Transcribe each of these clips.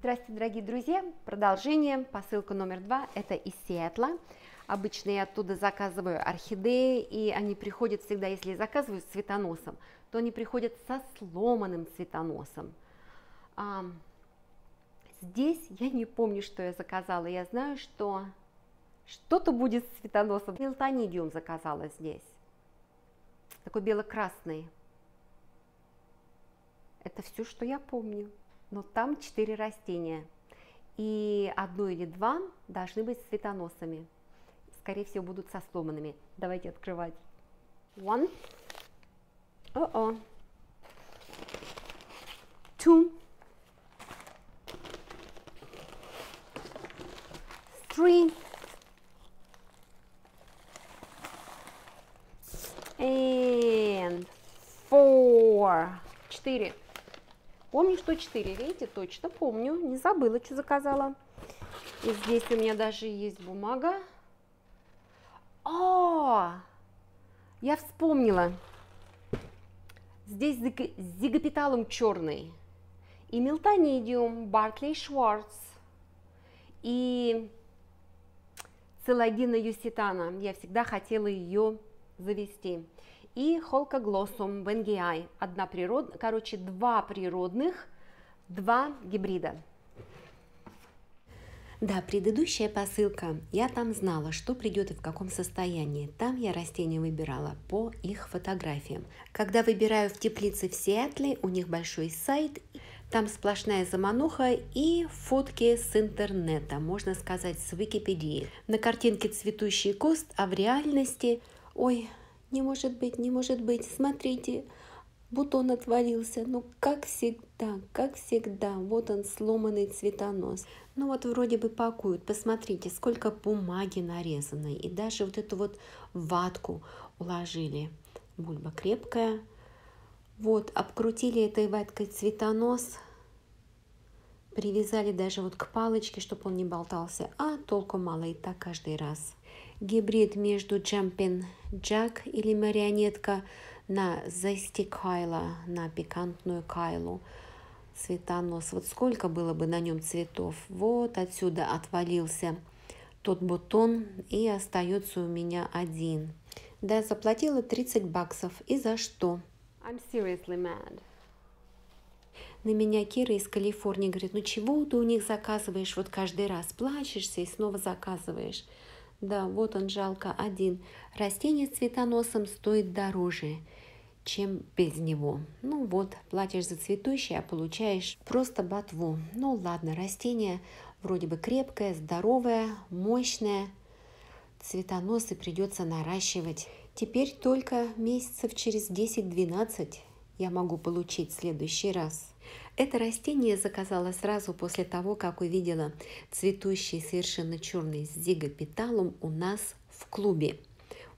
Здравствуйте, дорогие друзья! Продолжение, посылка номер 2, это из Сиэтла. Обычно я оттуда заказываю орхидеи, и они приходят всегда, если я заказываю с цветоносом, то они приходят со сломанным цветоносом. Здесь я не помню, что я заказала, я знаю, что что-то будет с цветоносом. Милтонидиум заказала здесь, такой бело-красный. Это все, что я помню. Но там 4 растения, и одно или два должны быть с цветоносами. Скорее всего, будут со сломанными. Давайте открывать. One. Oh-oh. Two. Three. And four. 4. Помню, что 4, видите, точно помню, не забыла, что заказала. И здесь у меня даже есть бумага. О, я вспомнила. Здесь зигопеталум черный. И милтонидиум, Бартлей Шварц. И Coelogyne usitana. Я всегда хотела ее завести. И холкоглоссум венгиай, короче, 2 природных, 2 гибрида. Да, предыдущая посылка, я там знала, что придет и в каком состоянии. Там я растения выбирала по их фотографиям. Когда выбираю в теплице в Сиэтле, у них большой сайт, там сплошная замануха и фотки с интернета, можно сказать, с Википедии. На картинке цветущий куст, а в реальности... Ой... Не может быть, не может быть. Смотрите, бутон отвалился. Ну, как всегда, вот он, сломанный цветонос. Ну, вот вроде бы пакуют. Посмотрите, сколько бумаги нарезано. И даже вот эту вот ватку уложили. Бульба крепкая. Вот, обкрутили этой ваткой цветонос. Привязали даже вот к палочке, чтобы он не болтался. А толку мало, и так каждый раз. Гибрид между Jumping Jack или марионетка на Zesty Kayla, на пикантную кайлу. Цветонос. Вот сколько было бы на нем цветов. Вот отсюда отвалился тот бутон, и остается у меня один. Да, заплатила 30 баксов. И за что? I'm seriously mad. На меня Кира из Калифорнии говорит, ну чего ты у них заказываешь? Вот каждый раз плачешься и снова заказываешь. Да, вот он, жалко, один. Растение с цветоносом стоит дороже, чем без него. Ну вот, платишь за цветущее, а получаешь просто ботву. Ну ладно, растение вроде бы крепкое, здоровое, мощное. Цветоносы придется наращивать. Теперь только месяцев через 10-12 я могу получить в следующий раз. Это растение заказала сразу после того, как увидела цветущий совершенно черный зигопеталум у нас в клубе.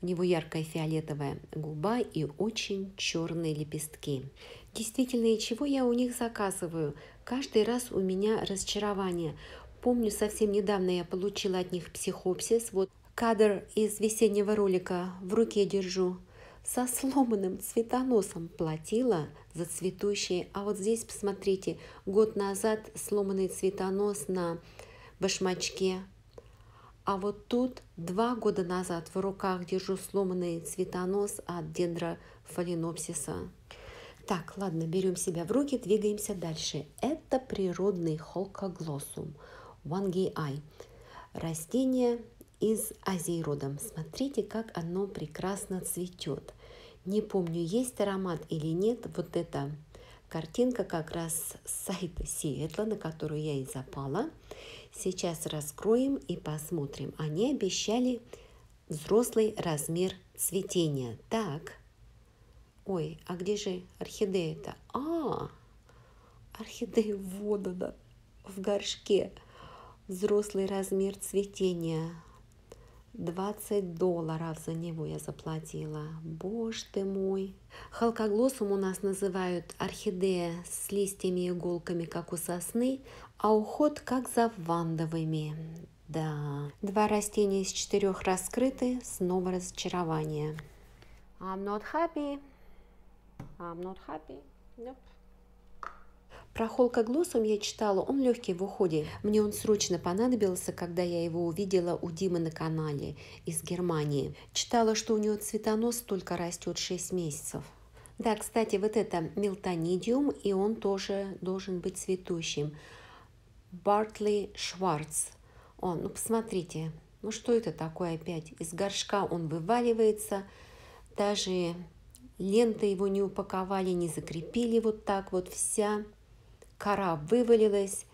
У него яркая фиолетовая губа и очень черные лепестки. Действительно, и чего я у них заказываю? Каждый раз у меня разочарование. Помню, совсем недавно я получила от них психопсис. Вот кадр из весеннего ролика в руке держу. Со сломанным цветоносом платила за цветущие. А вот здесь, посмотрите, год назад сломанный цветонос на башмачке. А вот тут 2 года назад в руках держу сломанный цветонос от дендрофаленопсиса. Так, ладно, берем себя в руки, двигаемся дальше. Это природный холкоглоссум вангиай. Растение из Азии родом. Смотрите, как оно прекрасно цветет. Не помню, есть аромат или нет. Вот эта картинка как раз с сайта Сиэтла, на которую я и запала. Сейчас раскроем и посмотрим. Они обещали взрослый размер цветения. Так. Ой, а где же орхидея-то? А, орхидея водана в горшке. Взрослый размер цветения. $20 за него я заплатила. Боже ты мой. Холкоглоссум у нас называют орхидея с листьями и иголками, как у сосны, а уход как за вандовыми. Да. 2 растения из 4 раскрыты. Снова разочарование. I'm not happy. I'm not happy. Nope. Про холкоглоссум я читала, он легкий в уходе. Мне он срочно понадобился, когда я его увидела у Димы на канале из Германии. Читала, что у него цветонос только растет 6 месяцев. Да, кстати, вот это милтонидиум, и он тоже должен быть цветущим. Бартлей Шварц. О, ну посмотрите, ну что это такое опять? Из горшка он вываливается, даже ленты его не упаковали, не закрепили вот так вот, вся кора вывалилась.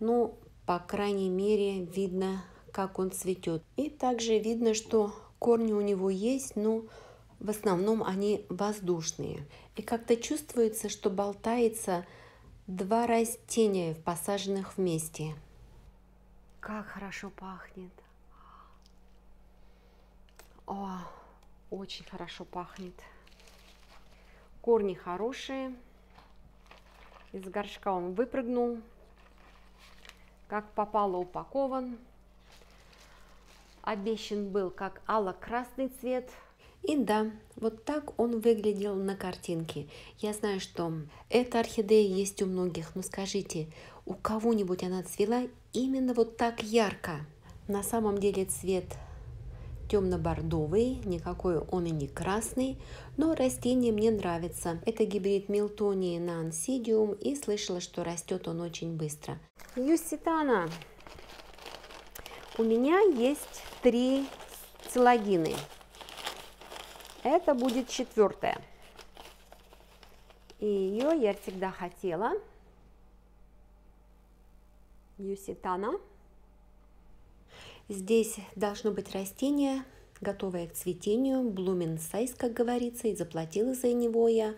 Ну, по крайней мере, видно, как он цветет. И также видно, что корни у него есть, но в основном они воздушные. И как-то чувствуется, что болтается два растения, посаженных вместе. Как хорошо пахнет. О, очень хорошо пахнет. Корни хорошие. Из горшка он выпрыгнул. Как попало, упакован. Обещан был как ало-красный цвет. И да, вот так он выглядел на картинке. Я знаю, что эта орхидея есть у многих, но скажите, у кого-нибудь она цвела именно вот так ярко? На самом деле цвет темно-бордовый, никакой он и не красный, но растение мне нравится. Это гибрид Милтонии на ансидиум, и слышала, что растет он очень быстро. Usitana. У меня есть 3 целогины. Это будет 4-я. И ее я всегда хотела. Usitana. Здесь должно быть растение, готовое к цветению. Blooming size, как говорится. И заплатила за него я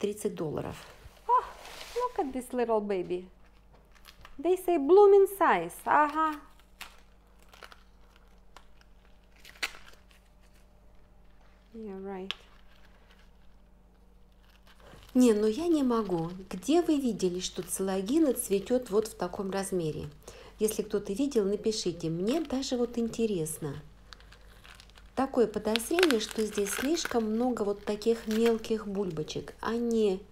$30. Oh, look at this little baby. They say blooming size. Ага. Yeah, right. Не, ну я не могу. Где вы видели, что целогина цветет вот в таком размере? Если кто-то видел, напишите. Мне даже вот интересно. Такое подозрение, что здесь слишком много вот таких мелких бульбочек. Они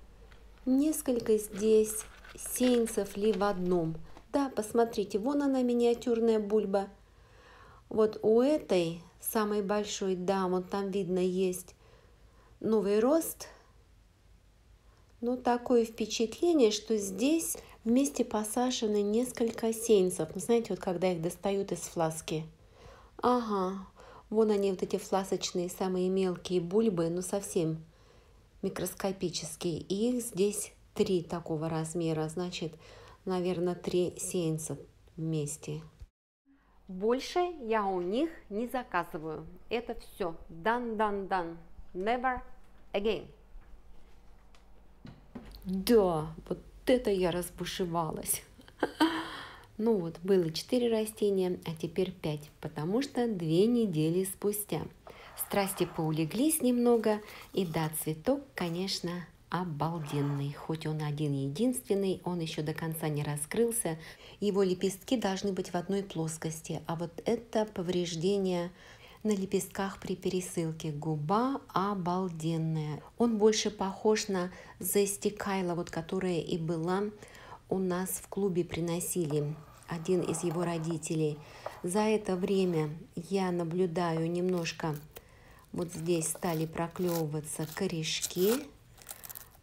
несколько здесь сеянцев ли в одном. Да, посмотрите, вон она миниатюрная бульба. Вот у этой самой большой, да, вот там видно есть новый рост. Но такое впечатление, что здесь вместе посажены несколько сеянцев. Ну, знаете, вот когда их достают из фласки. Ага, вон они вот эти фласочные самые мелкие бульбы, ну совсем микроскопические. И их здесь 3 такого размера, значит, наверное, 3 сеянца вместе. Больше я у них не заказываю. Это все. Done, done, done. Never again. Да, вот это я разбушевалась. Ну вот, было 4 растения, а теперь 5, потому что 2 недели спустя. Страсти поулеглись немного. И да, цветок, конечно, обалденный. Хоть он один-единственный, он еще до конца не раскрылся. Его лепестки должны быть в одной плоскости, а вот это повреждение на лепестках при пересылке. Губа обалденная. Он больше похож на застекайло, вот которая и была у нас в клубе, приносили один из его родителей. За это время я наблюдаю немножко, вот здесь стали проклевываться корешки.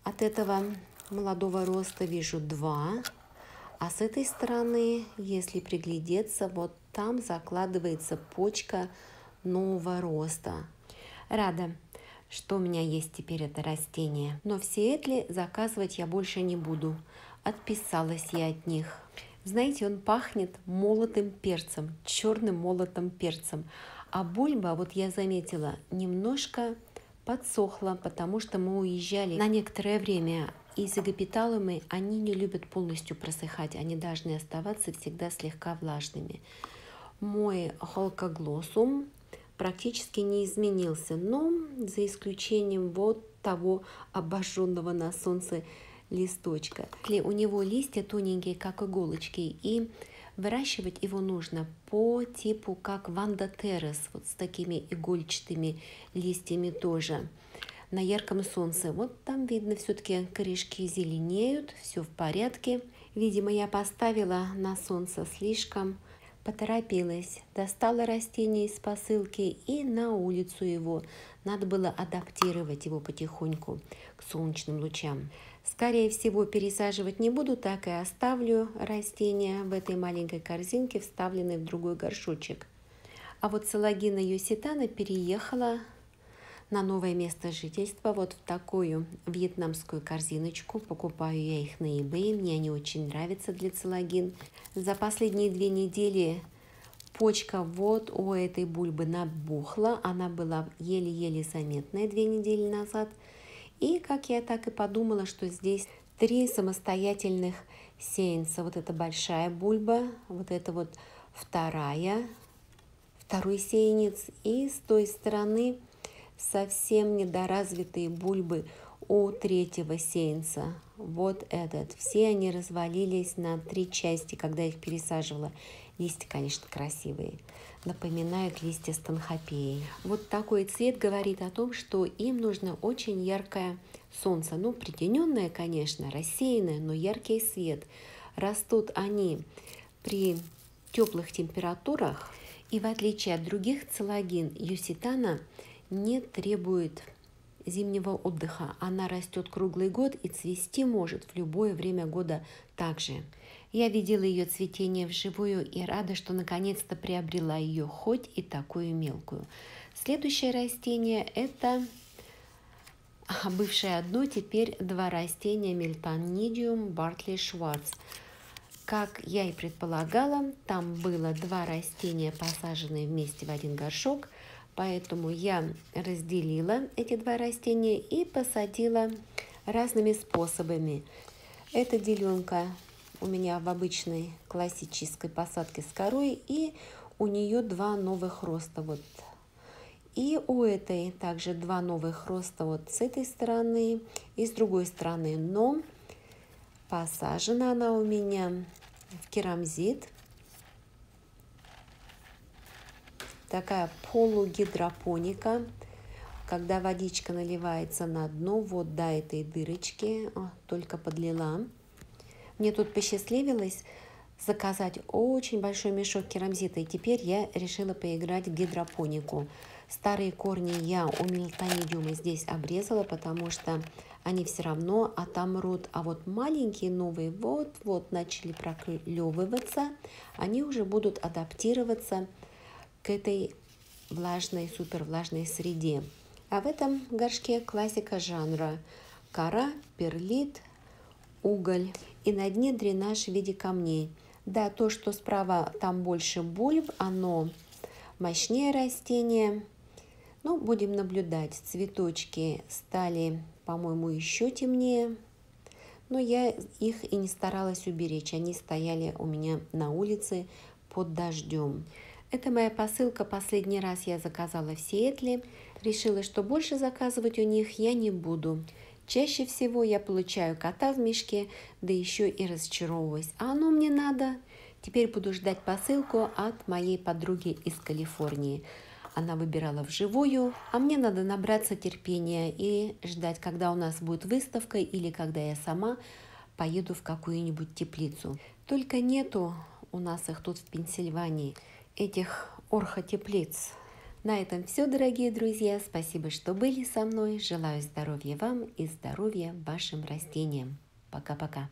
От этого молодого роста вижу 2, а с этой стороны, если приглядеться, вот там закладывается почка нового роста. Рада, что у меня есть теперь это растение, но в Сиэтле заказывать я больше не буду. Отписалась я от них. Знаете, он пахнет молотым перцем, черным молотым перцем. А бульба, вот я заметила, немножко подсохла, потому что мы уезжали на некоторое время, и зигопеталумы, они не любят полностью просыхать, они должны оставаться всегда слегка влажными. Мой холкоглоссум практически не изменился, но за исключением вот того обожженного на солнце листочка. У него листья тоненькие, как иголочки, и выращивать его нужно по типу как Ванда, вот с такими игольчатыми листьями тоже. на ярком солнце. Вот там видно, все-таки корешки зеленеют, все в порядке. Видимо, я поставила на солнце слишком, поторопилась, достала растение из посылки и на улицу его. Надо было адаптировать его потихоньку к солнечным лучам. Скорее всего, пересаживать не буду, так и оставлю растение в этой маленькой корзинке, вставленной в другой горшочек. А вот Coelogyne usitana переехала на новое место жительства, вот в такую вьетнамскую корзиночку. Покупаю я их на eBay, мне они очень нравятся для Coelogyne. За последние 2 недели почка вот у этой бульбы набухла, она была еле-еле заметная 2 недели назад. И как я так и подумала, что здесь 3 самостоятельных сеянца. Вот эта большая бульба, вот это вот второй сеянец, и с той стороны совсем недоразвитые бульбы у 3-го сеянца. Вот этот. Все они развалились на 3 части, когда я их пересаживала. Листья, конечно, красивые. Напоминают листья станхопеи. Вот такой цвет говорит о том, что им нужно очень яркое солнце. Ну, притененное, конечно, рассеянное, но яркий свет. Растут они при теплых температурах. И в отличие от других, Coelogyne usitana не требует зимнего отдыха. Она растет круглый год и цвести может в любое время года также. Я видела ее цветение вживую и рада, что наконец-то приобрела ее, хоть и такую мелкую. Следующее растение – это бывшее одно, теперь 2 растения Miltonidium Bartley Shwarz. Как я и предполагала, там было 2 растения, посаженные вместе в один горшок, поэтому я разделила эти 2 растения и посадила разными способами. Эта деленка у меня в обычной классической посадке с корой, и у нее 2 новых роста. Вот. И у этой также 2 новых роста вот с этой стороны и с другой стороны, но посажена она у меня в керамзит. Такая полугидропоника, когда водичка наливается на дно, вот до этой дырочки, только подлила. Мне тут посчастливилось заказать очень большой мешок керамзита, и теперь я решила поиграть в гидропонику. Старые корни я у милтонидиума здесь обрезала, потому что они все равно отомрут. А вот маленькие новые вот-вот начали проклевываться, они уже будут адаптироваться к этой влажной, супервлажной среде. А в этом горшке классика жанра: кора, перлит, уголь и на дне дренаж в виде камней. Да, то, что справа там больше бульб, оно мощнее растение. Ну, будем наблюдать. Цветочки стали, по-моему, еще темнее, но я их и не старалась уберечь. Они стояли у меня на улице под дождем. Это моя посылка. Последний раз я заказала в Сиэтле. Решила, что больше заказывать у них я не буду. Чаще всего я получаю кота в мешке, да еще и разочаровываюсь. А оно мне надо. Теперь буду ждать посылку от моей подруги из Калифорнии. Она выбирала вживую, а мне надо набраться терпения и ждать, когда у нас будет выставка или когда я сама поеду в какую-нибудь теплицу. Только нету у нас их тут в Пенсильвании, этих орхотеплиц. На этом все, дорогие друзья. Спасибо, что были со мной. Желаю здоровья вам и здоровья вашим растениям. Пока-пока.